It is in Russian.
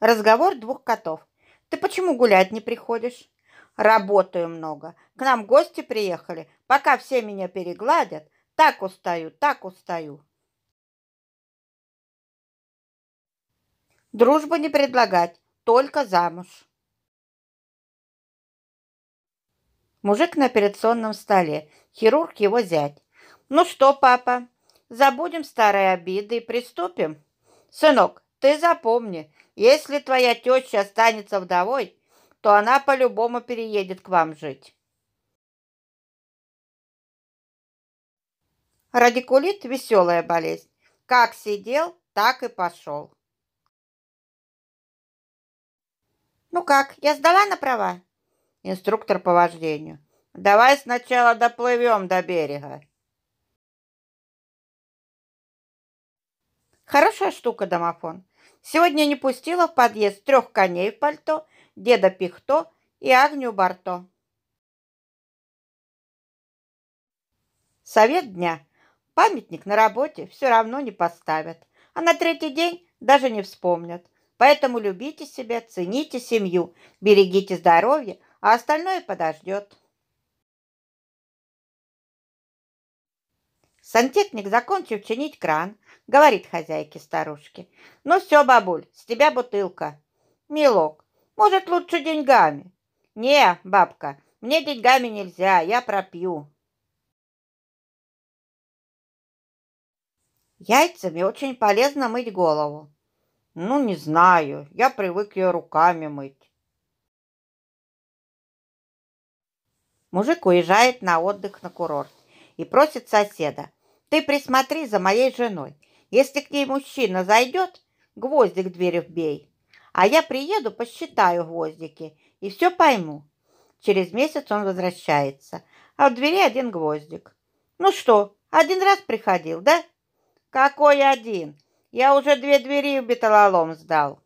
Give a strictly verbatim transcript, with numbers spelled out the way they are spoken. Разговор двух котов. Ты почему гулять не приходишь? Работаю много. К нам гости приехали. Пока все меня перегладят, так устаю, так устаю. Дружбу не предлагать, только замуж. Мужик на операционном столе, хирург его зять. Ну что, папа, забудем старые обиды и приступим? Сынок, ты запомни, если твоя теща останется вдовой, то она по-любому переедет к вам жить. Радикулит – веселая болезнь. Как сидел, так и пошел. Ну как, я сдала на права? Инструктор по вождению. Давай сначала доплывем до берега. Хорошая штука домофон. Сегодня не пустила в подъезд трех коней в пальто, деда Пихто и Агню Барто. Совет дня. Памятник на работе все равно не поставят, а на третий день даже не вспомнят. Поэтому любите себя, цените семью, берегите здоровье, а остальное подождет. Сантехник, закончив чинить кран, говорит хозяйке-старушке. Ну все, бабуль, с тебя бутылка. Милок, может лучше деньгами? Не, бабка, мне деньгами нельзя, я пропью. Яйцами очень полезно мыть голову. Ну, не знаю, я привык ее руками мыть. Мужик уезжает на отдых на курорт и просит соседа. Ты присмотри за моей женой. Если к ней мужчина зайдет, гвоздик в дверь вбей. А я приеду, посчитаю гвоздики и все пойму. Через месяц он возвращается, а в двери один гвоздик. Ну что, один раз приходил, да? Какой один? Я уже две двери в металлолом сдал.